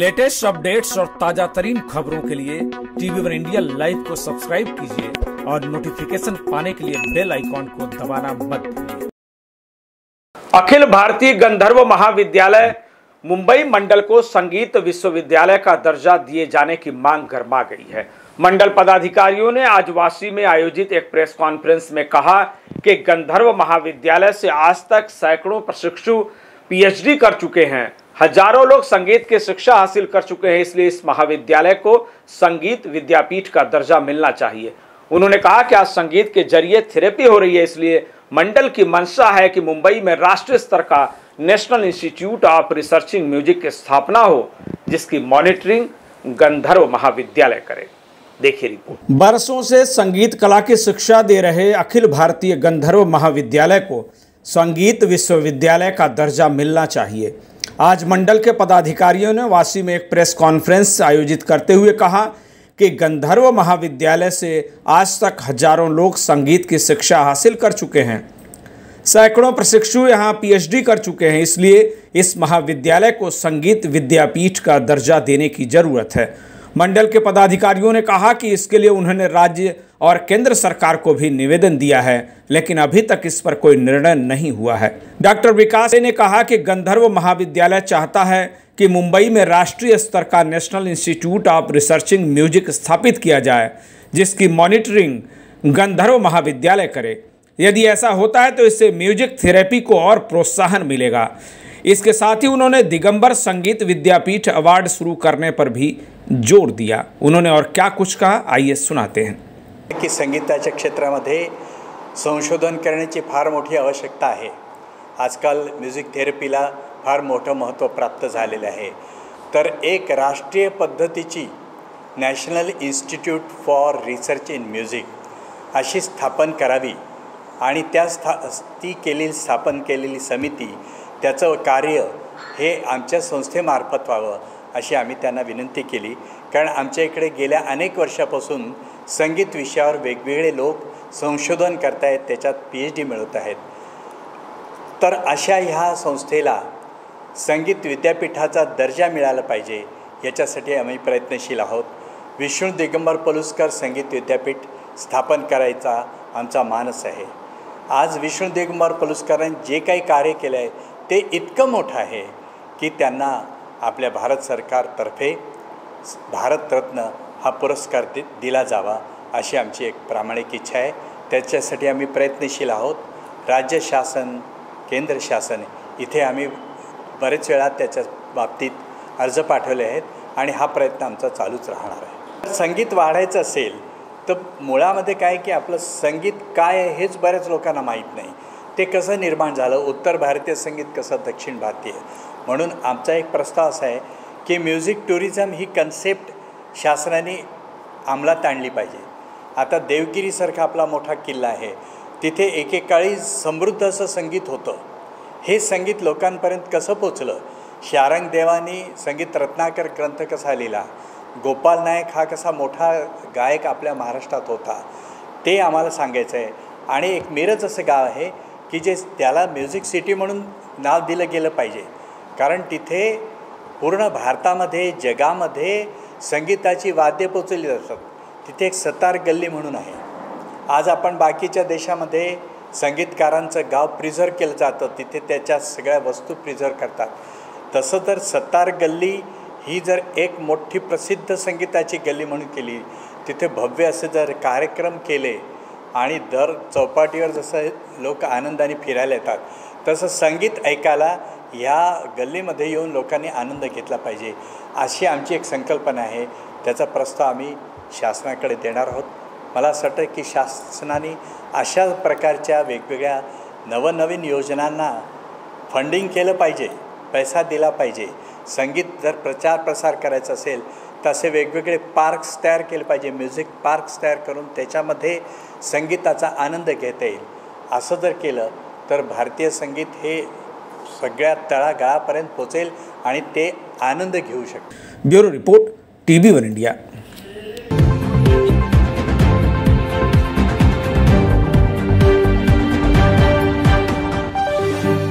Latest updates और ताजा तरीन खबरों के लिए TV1 इंडिया लाइव को सब्सक्राइब कीजिए और नोटिफिकेशन पाने के लिए बेल आइकॉन को दबाना मत भूलिए। अखिल भारतीय गंधर्व महाविद्यालय मुंबई मंडल को संगीत विश्वविद्यालय का दर्जा दिए जाने की मांग गर्मा गई है। मंडल पदाधिकारियों ने आज वाशी में आयोजित एक प्रेस कॉन्फ्रेंस में कहा कि गंधर्व महाविद्यालय से आज तक सैकड़ों प्रशिक्षु PhD कर चुके हैं, हजारों लोग संगीत की शिक्षा हासिल कर चुके हैं, इसलिए इस महाविद्यालय को संगीत विद्यापीठ का दर्जा मिलना चाहिए। उन्होंने कहा कि आज संगीत के जरिए थेरेपी हो रही है, इसलिए मंडल की मंशा है कि मुंबई में राष्ट्रीय स्तर का national institute of researching music की स्थापना हो, जिसकी मॉनिटरिंग गंधर्व महाविद्यालय करे। देखिए रिपोर्ट। बरसों से संगीत कला की शिक्षा दे रहे अखिल भारतीय गंधर्व महाविद्यालय को संगीत विश्वविद्यालय का दर्जा मिलना चाहिए। आज मंडल के पदाधिकारियों ने वाशी में एक प्रेस कॉन्फ्रेंस आयोजित करते हुए कहा कि गंधर्व महाविद्यालय से आज तक हजारों लोग संगीत की शिक्षा हासिल कर चुके हैं, सैकड़ों प्रशिक्षु यहां PhD कर चुके हैं, इसलिए इस महाविद्यालय को संगीत विद्यापीठ का दर्जा देने की जरूरत है। मंडल के पदाधिकारियों ने कहा कि इसके लिए उन्होंने राज्य और केंद्र सरकार को भी निवेदन दिया है, लेकिन अभी तक इस पर कोई निर्णय नहीं हुआ है। डॉक्टर विकास ने कहा कि गंधर्व महाविद्यालय चाहता है कि मुंबई में राष्ट्रीय स्तर का national institute of researching music स्थापित किया जाए, जिसकी मॉनिटरिंग गंधर्व महाविद्यालय करे। यदि ऐसा होता है तो इससे म्यूजिक थेरेपी को और प्रोत्साहन मिलेगा। इसके साथ ही उन्होंने दिगंबर संगीत विद्यापीठ अवार्ड शुरू करने पर भी जोर दिया। उन्होंने और क्या कुछ कहा, आइए सुनाते हैं। कि संगीताच्या क्षेत्रामध्ये संशोधन करण्याची फार मोठी आवश्यकता आहे। आजकाल म्युझिक थेरपीला फार मोठं महत्त्व प्राप्त झालेलं आहे, तर एक राष्ट्रीय पद्धतीची national institute for research in music अशी स्थापन करावी आणि त्या स्थापन केलेली समिती त्याचं कार्य हे आमच्या संस्थेमार्फत व्हावं अशी आम्ही त्यांना विनंती केली। कारण आमच्या इकडे गेल्या अनेक वर्षापासून संगीत विषयावर वेगवेगळे लोक संशोधन करत आहेत, त्याच्यात PhD मिळवत आहेत, तर अशा ह्या संस्थेला संगीत विद्यापीठाचा दर्जा मिळाला पाहिजे, याच्यासाठी आम्ही प्रयत्नशील आहोत। विष्णु दिगंबर पुरस्कार संगीत विद्यापीठ स्थापन करायचा आमचा मानस आहे। आज विष्णु दिगंबर पुरस्कारांनी जे काही कार्य केले आहे ते इतकं मोठं आहे की त्यांना आपल्या भारत सरकारतर्फे भारत रत्न हा पुरस्कार दिला जावा अशी आमची एक प्रामाणिक इच्छा आहे। त्याच्यासाठी आम्ही प्रयत्नशील आहोत। राज्य शासन, केंद्र शासन इथे आम्ही बरेच वेळा त्याच्या बाबतीत अर्ज पाठवले आहेत आणि हा प्रयत्न आमचा चालूच राहणार आहे। संगीत वाढायचं असेल तर मुळामध्ये काय की आपलं संगीत काय आहे हेच बऱ्याच लोकांना माहीत नाही, ते कसं निर्माण झालं, उत्तर भारतीय संगीत कसं दक्षिण भारतीय, म्हणून आमचा एक प्रस्ताव असा आहे की म्युझिक टुरिझम ही कन्सेप्ट शासनाने अंमलात आणली पाहिजे। आता देवगिरीसारखा आपला मोठा किल्ला आहे, तिथे एकेकाळी समृद्ध असं संगीत होतं, हे संगीत लोकांपर्यंत कसं पोचलं, शारंगदेवानी संगीत रत्नाकर ग्रंथ कसा लिहिला, गोपाल नायक हा कसा मोठा गायक आपल्या महाराष्ट्रात होता, ते आम्हाला सांगायचं आहे। आणि एक मिरज असं गाव आहे की जे त्याला म्युझिक सिटी म्हणून नाव दिलं गेलं पाहिजे, कारण तिथे पूर्ण भारतामध्ये जगामध्ये संगीताची वाद्ये पोचवली जातात। तिथे एक सतार गल्ली म्हणून आहे। आज आपण बाकीच्या देशामध्ये संगीतकारांचं गाव प्रिझर्व केलं जातं, तिथे त्याच्या सगळ्या वस्तू प्रिझर्व करतात, तसं तर सतार गल्ली ही जर एक मोठी प्रसिद्ध संगीताची गल्ली म्हणून केली, तिथे भव्य असे जर कार्यक्रम केले आणि दर चौपाटीवर जसं लोक आनंदाने फिरायला येतात तसं संगीत ऐकायला या गल्लीमध्ये येऊन लोकांनी आनंद घेतला पाहिजे अशी आमची एक संकल्पना आहे। त्याचा प्रस्ताव आम्ही शासनाकडे देणार आहोत। मला असं वाटतं की शासनाने अशा प्रकारच्या वेगवेगळ्या नवनवीन योजनांना फंडिंग केलं पाहिजे, पैसा दिला पाहिजे। संगीत जर प्रचार प्रसार करायचा असेल तसे वेगवेगळे पार्क्स तयार केले पाहिजे, म्युझिक पार्क्स तयार करून त्याच्यामध्ये संगीताचा आनंद घेता येईल। असं जर केलं तर भारतीय संगीत हे सगळ्या तळागाळापर्यंत पोहोचेल आणि ते आनंद घेऊ शकतो। Bureau report, TV1 India.